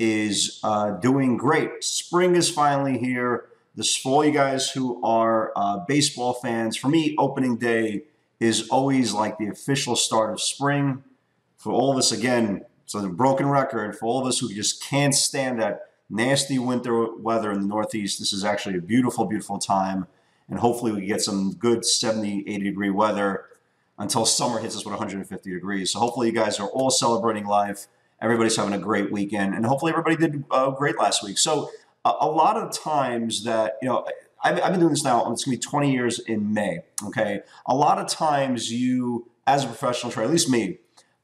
is doing great. Spring is finally here. This for all you guys who are baseball fans. For me, opening day is always like the official start of spring. For all of us, again, it's a broken record. For all of us who just can't stand that nasty winter weather in the Northeast, this is actually a beautiful, beautiful time. And hopefully we get some good 70, 80 degree weather until summer hits us with 150 degrees. So hopefully you guys are all celebrating life. Everybody's having a great weekend, and hopefully everybody did great last week. So a lot of times that, you know, I've been doing this now, it's going to be 20 years in May, okay? A lot of times you, as a professional trader, at least me,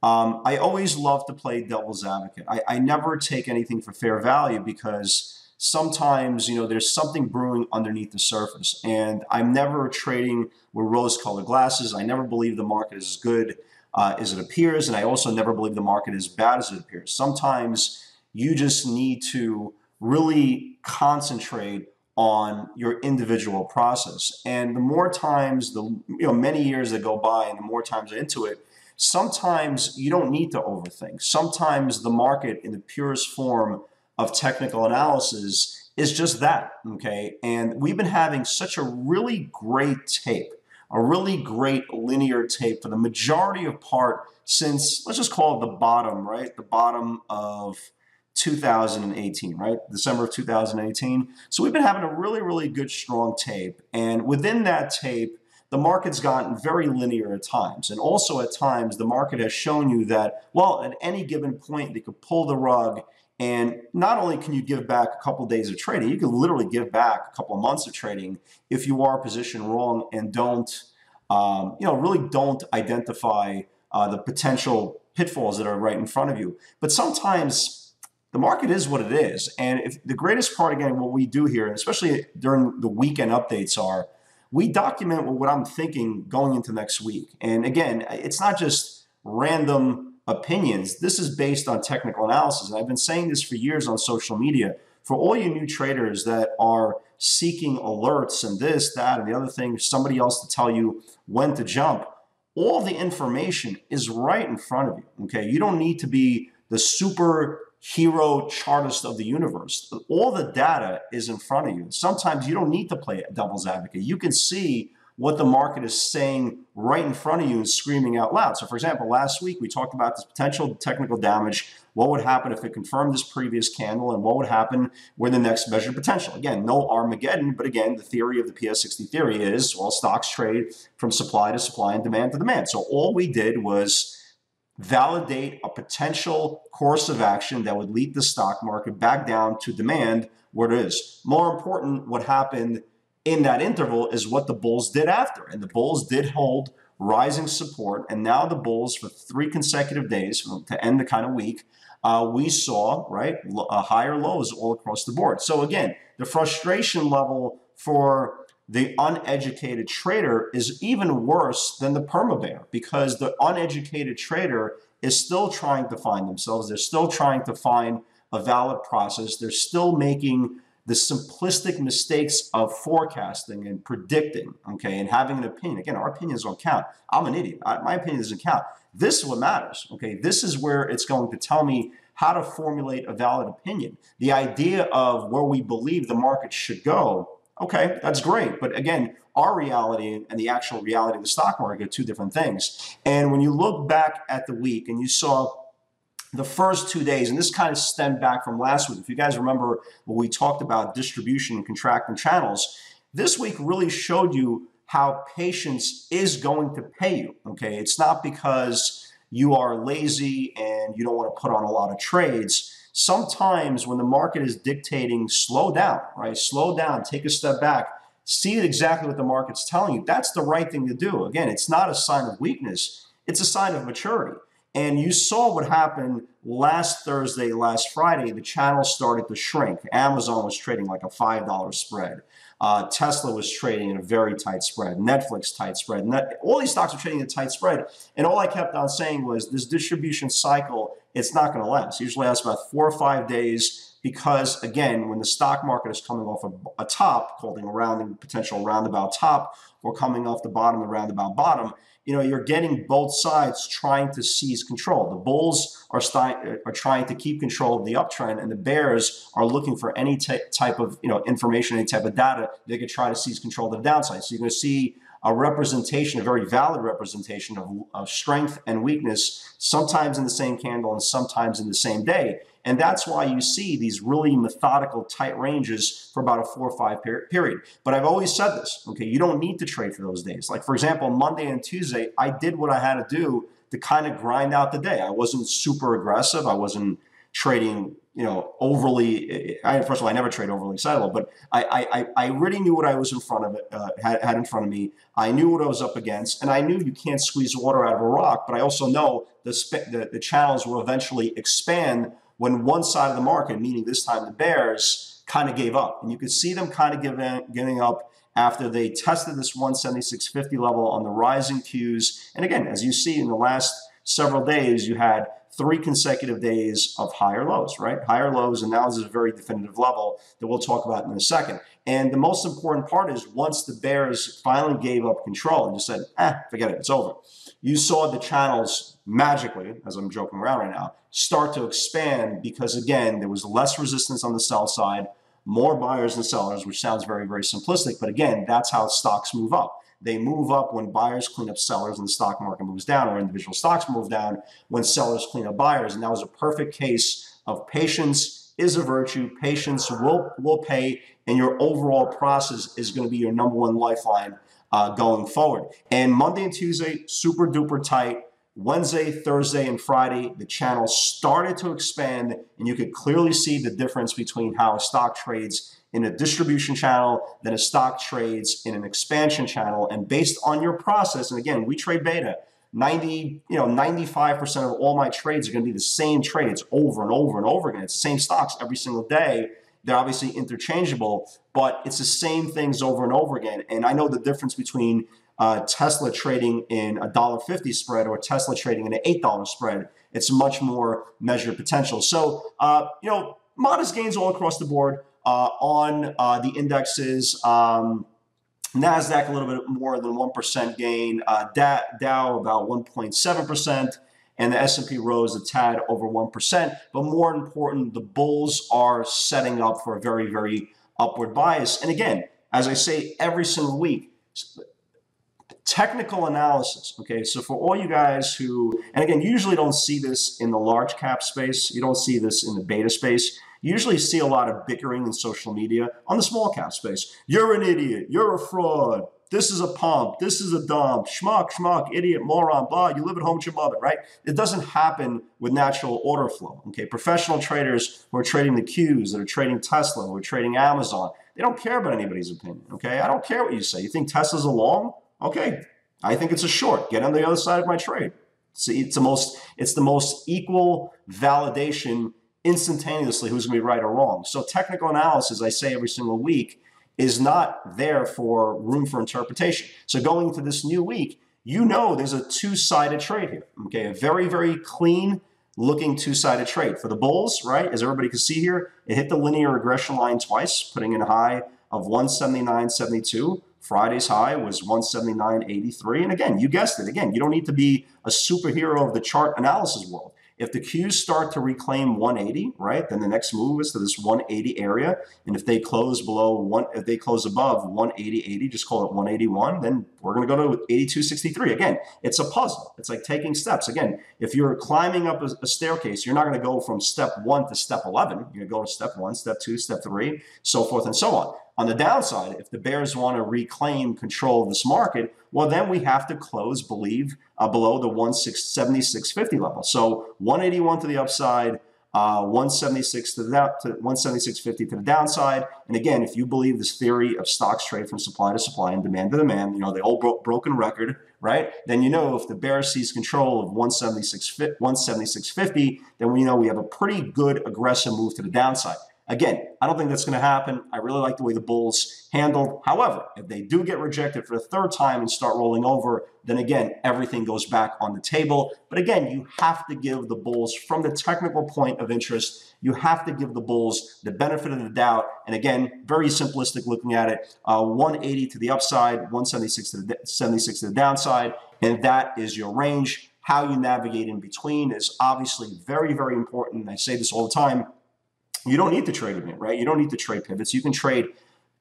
I always love to play devil's advocate. I never take anything for fair value because sometimes, you know, there's something brewing underneath the surface, and I'm never trading with rose-colored glasses. I never believe the market is as good as it appears, and I also never believe the market is bad as it appears. Sometimes you just need to really concentrate on your individual process. And the more times, many years that go by and the more times I'm into it, sometimes you don't need to overthink. Sometimes the market in the purest form of technical analysis is just that, okay? And we've been having such a really great tape, a really great linear tape for the majority of part since, let's just call it the bottom, right? The bottom of 2018, right? December of 2018. So we've been having a really, really good, strong tape. And within that tape, the market's gotten very linear at times. And also at times, the market has shown you that, well, at any given point, they could pull the rug. And not only can you give back a couple of days of trading, you can literally give back a couple of months of trading if you are positioned wrong and don't, really don't identify the potential pitfalls that are right in front of you. But sometimes the market is what it is. And if the greatest part, again, what we do here, especially during the weekend updates, are we document what I'm thinking going into next week. And again, it's not just random opinions. This is based on technical analysis. And I've been saying this for years on social media. For all you new traders that are seeking alerts and this, that, and the other thing, somebody else to tell you when to jump, all the information is right in front of you. Okay, you don't need to be the superhero chartist of the universe. All the data is in front of you. Sometimes you don't need to play devil's advocate. You can see what the market is saying right in front of you and screaming out loud. So for example, last week we talked about this potential technical damage, what would happen if it confirmed this previous candle, and what would happen with the next measured potential. Again, no Armageddon, but again, the theory of the PS60 theory is, well, stocks trade from supply to supply and demand to demand. So all we did was validate a potential course of action that would lead the stock market back down to demand where it is. More important, what happened in that interval is what the bulls did after. And the bulls did hold rising support. And now the bulls, for 3 consecutive days to end the kind of week, we saw, right, higher lows all across the board. So again, the frustration level for the uneducated trader is even worse than the perma bear, because the uneducated trader is still trying to find themselves. They're still trying to find a valid process. They're still making the simplistic mistakes of forecasting and predicting, okay, and having an opinion. Again, our opinions don't count. I'm an idiot. My opinion doesn't count. This is what matters, okay? This is where it's going to tell me how to formulate a valid opinion. The idea of where we believe the market should go, okay, that's great. But again, our reality and the actual reality of the stock market are two different things. And when you look back at the week and you saw the first 2 days, and this kind of stemmed back from last week. If you guys remember when we talked about distribution and contracting channels, this week really showed you how patience is going to pay you, okay? It's not because you are lazy and you don't want to put on a lot of trades. Sometimes when the market is dictating, slow down, right? Slow down, take a step back, see exactly what the market's telling you. That's the right thing to do. Again, it's not a sign of weakness. It's a sign of maturity. And you saw what happened last Thursday, last Friday. The channel started to shrink. Amazon was trading like a $5 spread. Tesla was trading in a very tight spread. Netflix, tight spread. All these stocks are trading in a tight spread. And all I kept on saying was this distribution cycle, it's not going to last. It usually lasts about 4 or 5 days. Because, again, when the stock market is coming off a top, called a potential roundabout top, or coming off the bottom, the roundabout bottom, you're getting both sides trying to seize control. The bulls are trying to keep control of the uptrend, and the bears are looking for any type of information, any type of data they could try to seize control of the downside. So you're going to see a representation, a very valid representation of strength and weakness, sometimes in the same candle and sometimes in the same day. And that's why you see these really methodical tight ranges for about a 4 or 5 period. But I've always said this, okay, you don't need to trade for those days. Like, for example, Monday and Tuesday, I did what I had to do to kind of grind out the day. I wasn't super aggressive. I wasn't trading, overly. First of all, I never trade overly excitable, but I really knew what I was in front of, had in front of me. I knew what I was up against, and I knew you can't squeeze water out of a rock, but I also know the channels will eventually expand when one side of the market, meaning this time the bears, kind of gave up. And you could see them kind of giving up after they tested this 176.50 level on the rising cues. And again, as you see in the last several days, you had 3 consecutive days of higher lows, right? Higher lows, and now this is a very definitive level that we'll talk about in a second. And the most important part is once the bears finally gave up control and just said, forget it, it's over, you saw the channels magically, as I'm joking around right now, start to expand because, again, there was less resistance on the sell side, more buyers than sellers, which sounds very, very simplistic. But, again, that's how stocks move up. They move up when buyers clean up sellers and the stock market moves down, or individual stocks move down when sellers clean up buyers. And that was a perfect case of patience is a virtue. Patience will pay, and your overall process is going to be your #1 lifeline going forward. And Monday and Tuesday, super duper tight. Wednesday, Thursday, and Friday, the channel started to expand, and you could clearly see the difference between how a stock trades in a distribution channel than a stock trades in an expansion channel. And based on your process, and again, we trade beta, 95% of all my trades are going to be the same trades over and over and over again. It's the same stocks every single day. They're obviously interchangeable, but it's the same things over and over again. And I know the difference between Tesla trading in a $1.50 spread or Tesla trading in an $8 spread. It's much more measured potential. So, modest gains all across the board on the indexes. NASDAQ a little bit more than 1% gain. Dow about 1.7%. And the S&P rose a tad over 1%. But more important, the bulls are setting up for a very, very upward bias. And again, as I say every single week, technical analysis, okay? So for all you guys who, and again, you usually don't see this in the large cap space. You don't see this in the beta space. You usually see a lot of bickering in social media on the small cap space. You're an idiot. You're a fraud. This is a pump. This is a dump. Schmuck, idiot, moron, blah. You live at home with your mother, right? It doesn't happen with natural order flow, okay? Professional traders who are trading the Qs, that are trading Tesla, who are trading Amazon, they don't care about anybody's opinion, okay? I don't care what you say. You think Tesla's a long? Okay, I think it's a short. Get on the other side of my trade. See, it's the most equal validation instantaneously who's going to be right or wrong. So technical analysis, I say every single week, is not there for room for interpretation. So going into this new week, there's a two-sided trade here. Okay, a very, very clean looking two-sided trade. For the bulls, right, as everybody can see here, it hit the linear regression line twice, putting in a high of 179.72. Friday's high was 179.83. And again, you guessed it. Again, you don't need to be a superhero of the chart analysis world. If the Qs start to reclaim 180, right, then the next move is to this 180 area. And if they close if they close above 180.80, just call it 181, then we're going to go to 82.63. Again, it's a puzzle. It's like taking steps. Again, if you're climbing up a staircase, you're not going to go from step 1 to step 11. You're going to go to step 1, step 2, step 3, so forth and so on. On the downside, if the bears want to reclaim control of this market, well, then we have to below the 176.50 level. So 181 to the upside, 176 to the 176.50 to the downside. And again, if you believe this theory of stocks trade from supply to supply and demand to demand, you know, the old broken record, right? Then you know if the bear sees control of 176.50, then we know we have a pretty good aggressive move to the downside. Again, I don't think that's going to happen. I really like the way the bulls handled. However, if they do get rejected for the third time and start rolling over, then again, everything goes back on the table. But again, you have to give the bulls, from the technical point of interest, you have to give the bulls the benefit of the doubt. And again, very simplistic looking at it, 180 to the upside, 176 to the downside, and that is your range. How you navigate in between is obviously very, very important. And I say this all the time. You don't need to trade with me, right? You don't need to trade pivots. You can trade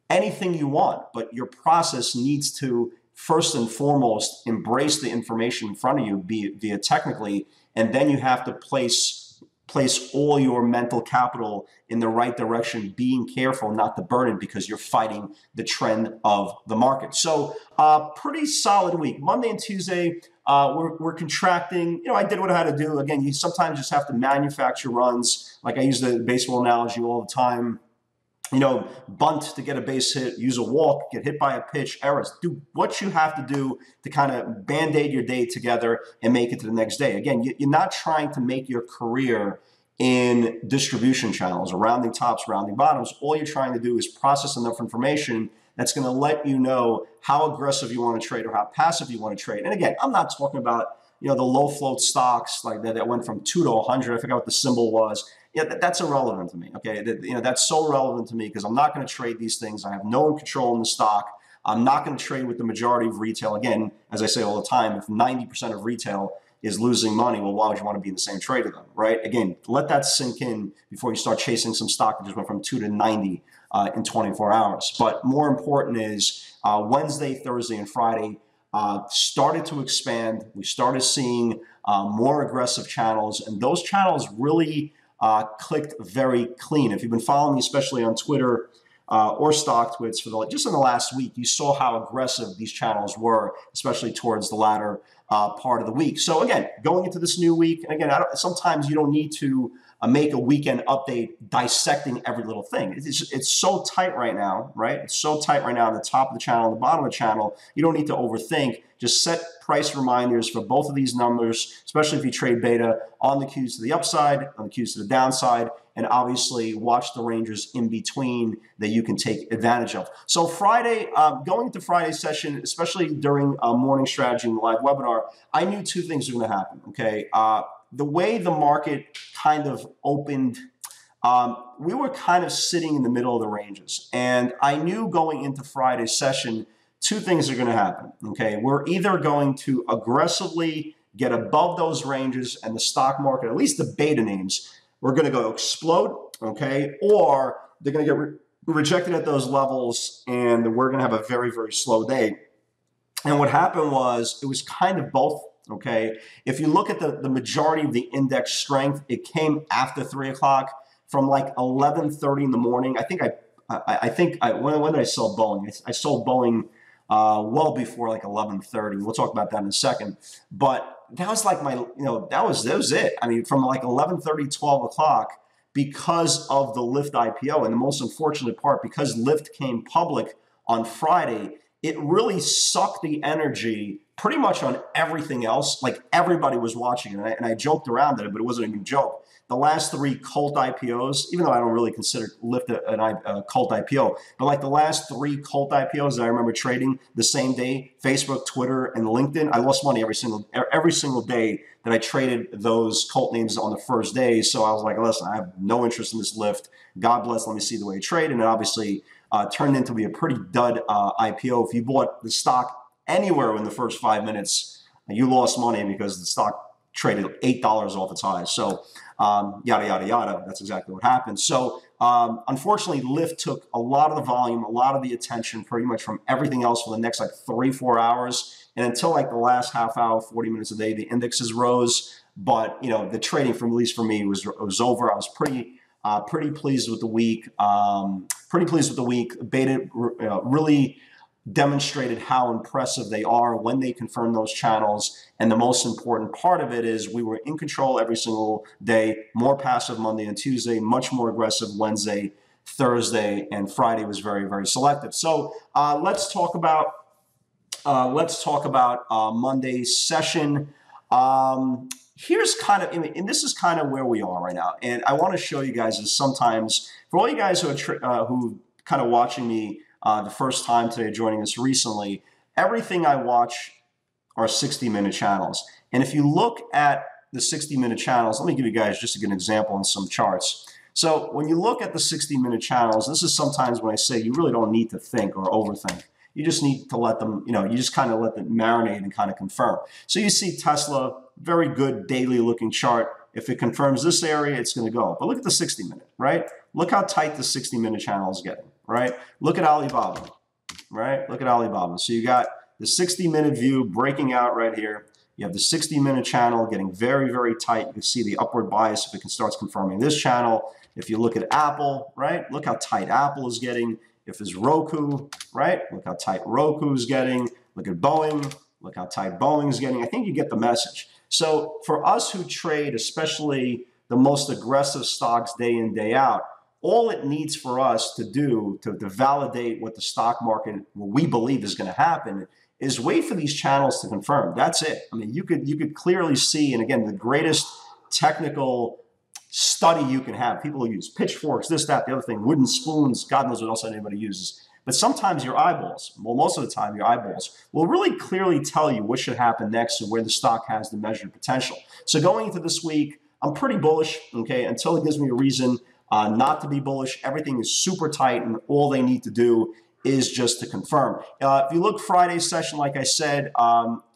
anything you want, but your process needs to first and foremost embrace the information in front of you, be it technically, and then you have to place all your mental capital in the right direction, being careful not to burn it because you're fighting the trend of the market. So pretty solid week. Monday and Tuesday, we're contracting. You know, I did what I had to do. Again, you sometimes just have to manufacture runs. Like I use the baseball analogy all the time. You know, bunt to get a base hit, use a walk, get hit by a pitch, errors. Do what you have to do to kind of band-aid your day together and make it to the next day. Again, you're not trying to make your career in distribution channels or rounding tops, rounding bottoms. All you're trying to do is process enough information that's going to let you know how aggressive you want to trade or how passive you want to trade. And again, I'm not talking about, you know, the low float stocks like that went from 2 to 100. I forgot what the symbol was. Yeah, that's irrelevant to me. Okay, you know, that's so relevant to me because I'm not going to trade these things. I have no control in the stock. I'm not going to trade with the majority of retail. Again, as I say all the time, if 90% of retail is losing money, well, why would you want to be in the same trade with them, right? Again, let that sink in before you start chasing some stock that just went from 2 to 90 in 24 hours. But more important is Wednesday, Thursday, and Friday started to expand. We started seeing more aggressive channels, and those channels really clicked very clean. If you've been following me, especially on Twitter or stock tweets for just in the last week, you saw how aggressive these channels were, especially towards the latter part of the week. So again, going into this new week, and again, sometimes you don't need to make a weekend update dissecting every little thing. It's so tight right now, right? It's so tight right now on the top of the channel, on the bottom of the channel. You don't need to overthink. Just set price reminders for both of these numbers, especially if you trade beta, on the Qs to the upside, on the Qs to the downside, and obviously watch the ranges in between that you can take advantage of. So Friday, going into Friday's session, especially during morning strategy and the live webinar, I knew two things were going to happen, okay? The way the market kind of opened, we were kind of sitting in the middle of the ranges. And I knew going into Friday's session, two things are going to happen, okay? We're either going to aggressively get above those ranges and the stock market, at least the beta names, we're going to go explode, okay? Or they're going to get rejected at those levels and we're going to have a very, very slow day. And what happened was it was kind of both. Okay, if you look at the majority of the index strength, it came after 3 o'clock, from like 11:30 in the morning. I think when did I sell Boeing? I sold Boeing well before like 11:30. We'll talk about that in a second. But that was like my, you know, that was it. I mean, from like 11:30, 12 o'clock, because of the Lyft IPO, and the most unfortunate part, because Lyft came public on Friday, it really sucked the energy pretty much on everything else. Like everybody was watching it, and I joked around at it, but it wasn't a good joke. The last three cult IPOs, even though I don't really consider Lyft a cult IPO, but like the last three cult IPOs that I remember trading the same day, Facebook, Twitter, and LinkedIn, I lost money every single day that I traded those cult names on the first day. So I was like, listen, I have no interest in this Lyft. God bless, let me see the way I trade. And it obviously turned into be a pretty dud IPO. If you bought the stock anywhere in the first 5 minutes, you lost money because the stock traded $8 off its highs. So yada, yada, yada. That's exactly what happened. So unfortunately, Lyft took a lot of the volume, a lot of the attention pretty much from everything else for the next like 3-4 hours. And until like the last half hour, 40 minutes a day, the indexes rose. But, you know, the trading, from at least for me, was over. I was pretty pleased with the week. Beta really demonstrated how impressive they are when they confirm those channels. And the most important part of it is we were in control every single day, more passive Monday and Tuesday, much more aggressive Wednesday, Thursday, and Friday was very, very selective. So let's talk about Monday's session. Here's kind of, and this is kind of where we are right now. And I want to show you guys is sometimes, for all you guys who are who kind of watching me the first time today, joining us recently, everything I watch are 60-minute channels. And if you look at the 60-minute channels, let me give you guys just a good example in some charts. So when you look at the 60-minute channels, this is sometimes when I say you really don't need to think or overthink. You just need to let them, you know, you just kind of let them marinate and kind of confirm. So you see Tesla, very good daily looking chart. If it confirms this area, it's going to go. But look at the 60-minute, right? Look how tight the 60-minute channel is getting, right? Look at Alibaba, right? Look at Alibaba. So you got the 60-minute view breaking out right here. You have the 60-minute channel getting very, very tight. You can see the upward bias if it starts confirming this channel. If you look at Apple, right? Look how tight Apple is getting. If it's Roku, right? Look how tight Roku is getting. Look at Boeing. Look how tight Boeing is getting. I think you get the message. So for us who trade, especially the most aggressive stocks day in, day out, all it needs for us to do to validate what the stock market, what we believe is going to happen, is wait for these channels to confirm. That's it. I mean, you could clearly see, and again, the greatest technical study you can have. People use pitchforks, this, that, the other thing, wooden spoons, God knows what else anybody uses. But sometimes your eyeballs, well, most of the time your eyeballs will really clearly tell you what should happen next and where the stock has the measured potential. So going into this week, I'm pretty bullish, okay, until it gives me a reason not to be bullish. Everything is super tight, and all they need to do is just to confirm. If you look Friday's session, like I said,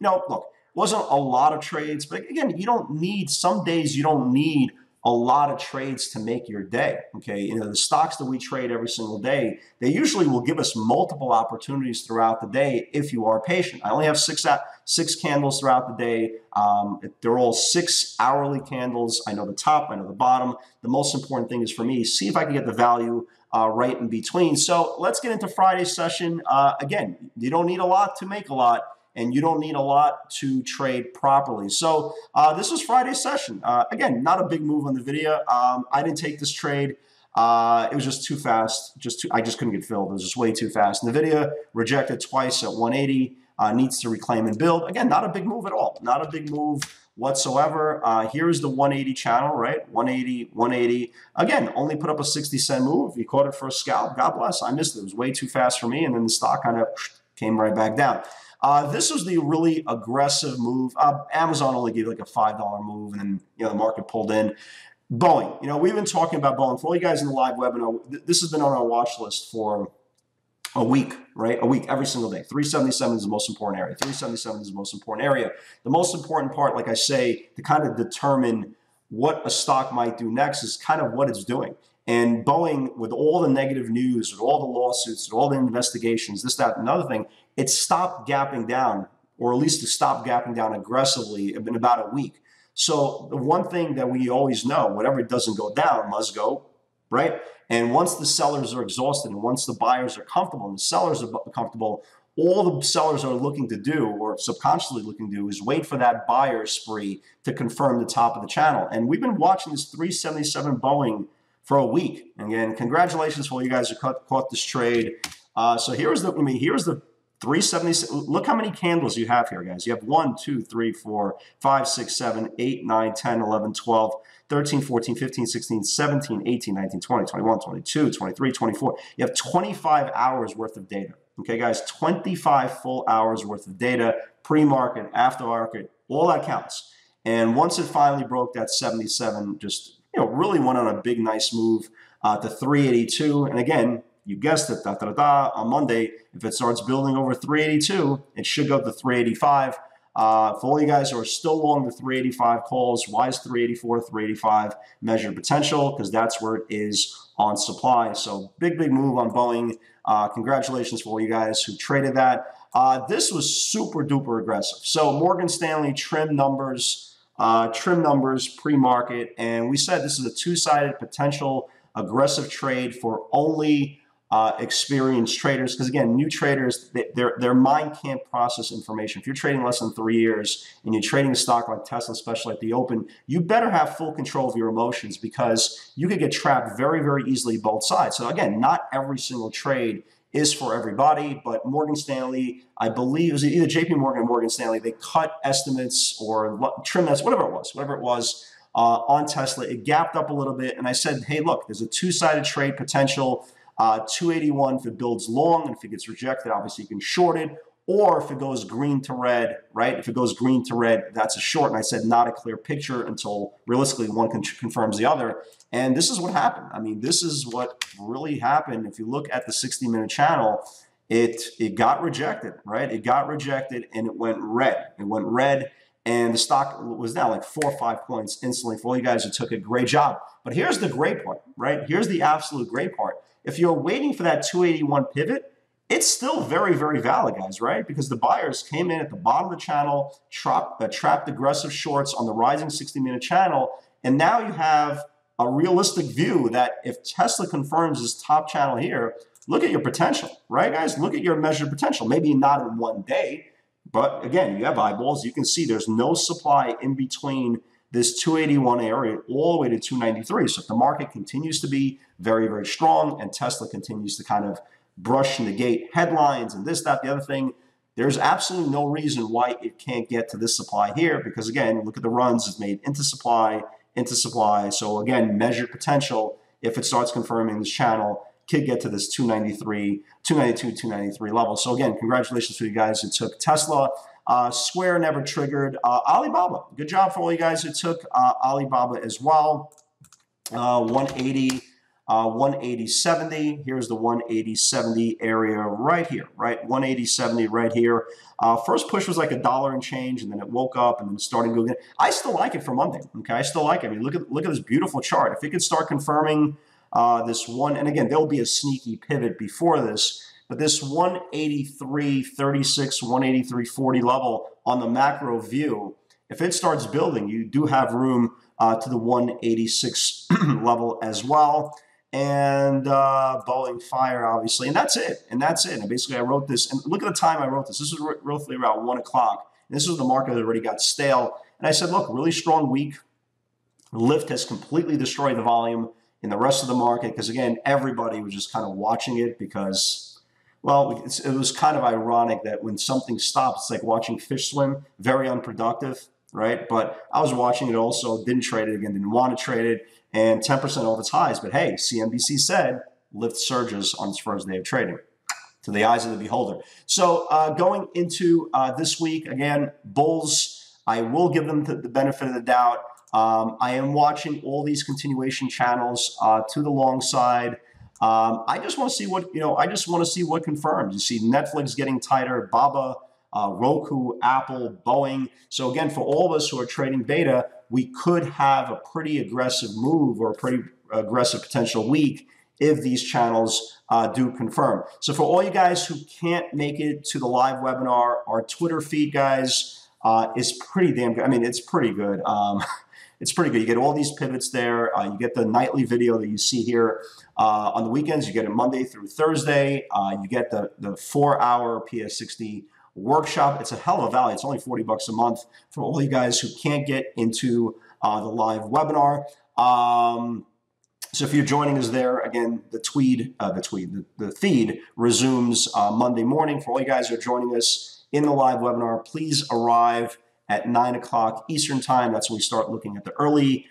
look, wasn't a lot of trades. But again, you don't need, some days you don't need a lot of trades to make your day, okay? You know, the stocks that we trade every single day, they usually will give us multiple opportunities throughout the day if you are patient. I only have six candles throughout the day. They're all 6 hourly candles. I know the top, I know the bottom. The most important thing is for me, see if I can get the value right in between. So let's get into Friday's session. Again, you don't need a lot to make a lot, and you don't need a lot to trade properly. So this was Friday's session. Again, not a big move on the video. I didn't take this trade. It was just too fast. I just couldn't get filled. It was just way too fast. NVIDIA rejected twice at 180. Needs to reclaim and build. Again, not a big move at all. Not a big move whatsoever. Here's the 180 channel, right? 180, 180. Again, only put up a 60-cent move. You caught it for a scalp. God bless. I missed it. It was way too fast for me. And then the stock kind of came right back down. This was the really aggressive move. Amazon only gave like a $5 move, and then the market pulled in. Boeing, we've been talking about Boeing. For all you guys in the live webinar, this has been on our watch list for a week, right? A week, every single day. 377 is the most important area. 377 is the most important area. The most important part, like I say, to kind of determine what a stock might do next is kind of what it's doing. And Boeing, with all the negative news, with all the lawsuits, with all the investigations, this, that, and another thing, it stopped gapping down, or at least it stopped gapping down aggressively in about a week. So the one thing that we always know, whatever doesn't go down must go, right? And once the sellers are exhausted and once the buyers are comfortable and the sellers are comfortable, all the sellers are looking to do, or subconsciously looking to do, is wait for that buyer spree to confirm the top of the channel. And we've been watching this 377 Boeing for a week. Again, congratulations for all you guys who caught this trade. So here's the, here's the 377. Look how many candles you have here, guys. You have 1, 2, 3, 4, 5, 6, 7, 8, 9, 10, 11, 12, 13, 14, 15, 16, 17, 18, 19, 20, 21, 22, 23, 24. You have 25 hours worth of data. Okay, guys, 25 full hours worth of data, pre-market, after-market, all that counts. And once it finally broke that 77, just really went on a big, nice move to 382. And again, you guessed it, on Monday, if it starts building over 382, it should go up to 385. For all you guys who are still long the 385 calls, why is 384, 385 measured potential? Because that's where it is on supply. So big, big move on Boeing. Congratulations for all you guys who traded that. This was super duper aggressive. So Morgan Stanley trim numbers pre-market, and we said this is a two-sided potential aggressive trade for only experienced traders, because again, new traders, their mind can't process information. If you're trading less than 3 years and you're trading a stock like Tesla, especially at the open, you better have full control of your emotions, because you could get trapped very, very easily both sides. So again, not every single trade is for everybody, but Morgan Stanley, I believe, it was either J.P. Morgan or Morgan Stanley, they cut estimates or trim estimates, whatever it was, on Tesla. It gapped up a little bit, and I said, hey, look, there's a two-sided trade potential. 281 if it builds long, and if it gets rejected, obviously you can short it, or if it goes green to red, right? If it goes green to red, that's a short. And I said not a clear picture until realistically one confirms the other. And this is what happened. I mean, this is what really happened. If you look at the 60-minute channel, it got rejected, right? It got rejected and it went red. It went red, and the stock was down like 4 or 5 points instantly. For all you guys who took it, great job. But here's the great part, right? Here's the absolute great part. If you're waiting for that 281 pivot, it's still very, very valid, guys, right? Because the buyers came in at the bottom of the channel, trapped aggressive shorts on the rising 60-minute channel, and now you have a realistic view that if Tesla confirms this top channel here, look at your potential, right, guys? Look at your measured potential. Maybe not in 1 day, but again, you have eyeballs. You can see there's no supply in between this 281 area all the way to 293. So if the market continues to be very, very strong and Tesla continues to kind of brush and negate headlines and this, that, the other thing, there's absolutely no reason why it can't get to this supply here, because again, look at the runs it's made into supply. So again, measured potential, if it starts confirming this channel, could get to this 293, 292, 293 level. So again, congratulations to you guys who took Tesla. Square never triggered. Alibaba, good job for all you guys who took Alibaba as well. 180, 180.70. Here's the 180.70 area right here, right? 180.70 right here. First push was like $1 and change, and then it woke up and then started going. I still like it for Monday. Okay, I still like it. I mean, look at this beautiful chart. If it could start confirming this one, and again, there'll be a sneaky pivot before this. But this 183.36, 183.40 level on the macro view, if it starts building, you do have room to the 186 level as well. And Boeing fire, obviously. And that's it. And that's it. And basically, I wrote this. And look at the time I wrote this. This was roughly around 1 o'clock. This was the market that already got stale. And I said, look, really strong week. Lyft has completely destroyed the volume in the rest of the market. Because, again, everybody was just kind of watching it because... well, it was kind of ironic that when something stops, it's like watching fish swim, very unproductive, right? But I was watching it also, didn't trade it again, didn't want to trade it, and 10% off its highs. But hey, CNBC said Lyft surges on its first day of trading, to the eyes of the beholder. So going into this week, again, bulls, I will give them the benefit of the doubt. I am watching all these continuation channels to the long side. I just want to see what, I just want to see what confirms. You see Netflix getting tighter, Baba, Roku, Apple, Boeing. So again, for all of us who are trading beta, we could have a pretty aggressive move or a pretty aggressive potential week if these channels do confirm. So for all you guys who can't make it to the live webinar, our Twitter feed, guys, is pretty damn good. I mean, it's pretty good. It's pretty good. You get all these pivots there. You get the nightly video that you see here on the weekends. You get it Monday through Thursday. You get the 4-hour PS60 workshop. It's a hell of a value. It's only $40 a month for all you guys who can't get into the live webinar. So if you're joining us there, again, the feed resumes Monday morning. For all you guys who are joining us in the live webinar, please arrive at 9 o'clock Eastern time. That's when we start looking at the early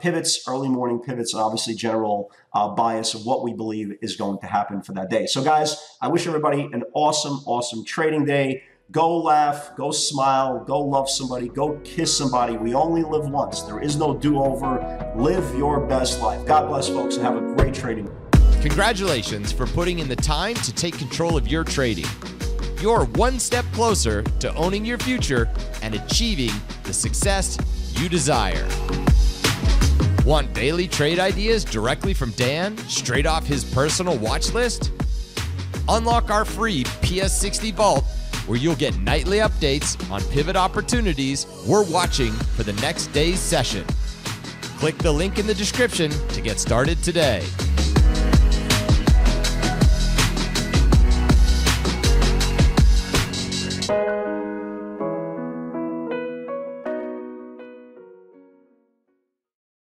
pivots, early morning pivots, and obviously general bias of what we believe is going to happen for that day. So guys, I wish everybody an awesome, awesome trading day. Go laugh, go smile, go love somebody, go kiss somebody. We only live once. There is no do-over. Live your best life. God bless, folks, and have a great trading day. Congratulations for putting in the time to take control of your trading. You're one step closer to owning your future and achieving the success you desire. Want daily trade ideas directly from Dan, straight off his personal watch list? Unlock our free PS60 vault, where you'll get nightly updates on pivot opportunities we're watching for the next day's session. Click the link in the description to get started today.